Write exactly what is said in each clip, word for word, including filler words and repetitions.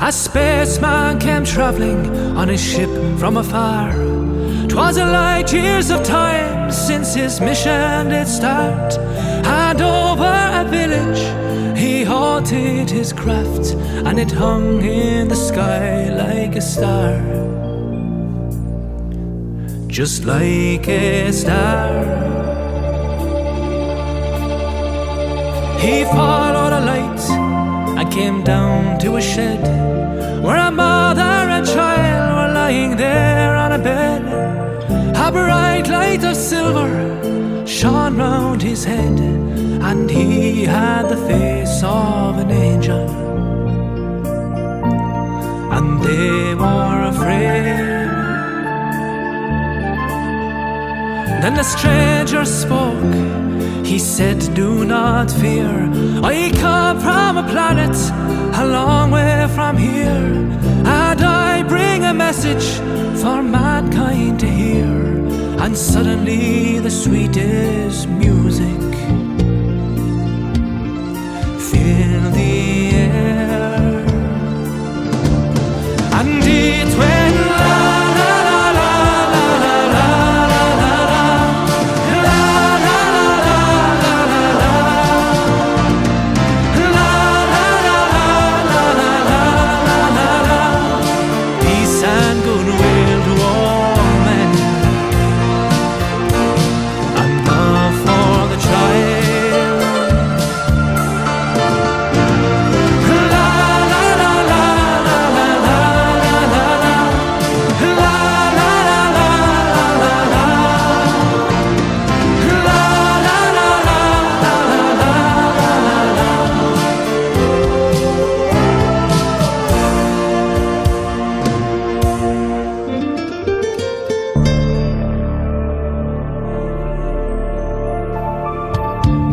A spaceman came travelling on his ship from afar. 'Twas a light years of time since his mission did start, and over a village he halted his craft, and it hung in the sky like a star. Just like a star. He followed a light and came down to a shed where a mother and child were lying there on a bed. A bright light of silver shone round his head, and he had the face of an angel, and they were afraid. Then the stranger spoke. He said, "Do not fear, I come from a planet a long way from here, and I bring a message for mankind to hear." And suddenly the sweetest music filled the air, and it went loud.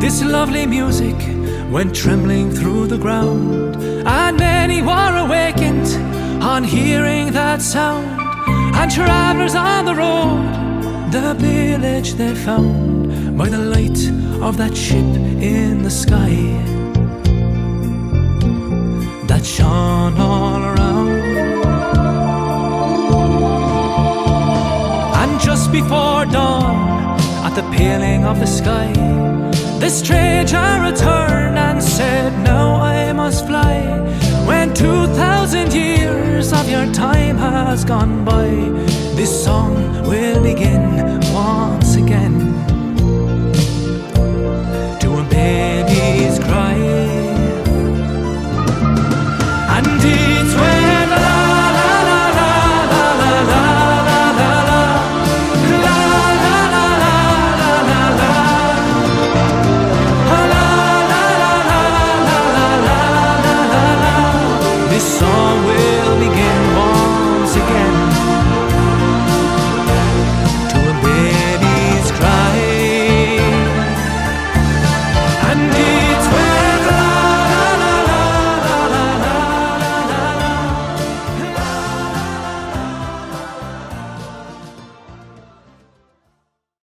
This lovely music went trembling through the ground, and many were awakened on hearing that sound. And travellers on the road, the village they found by the light of that ship in the sky that shone all around. And just before dawn, at the paling of the sky, the stranger returned and said, "Now I must fly. When two thousand years of your time has gone by, this song will begin once again to a baby's cry." And it's when this song will begin once again.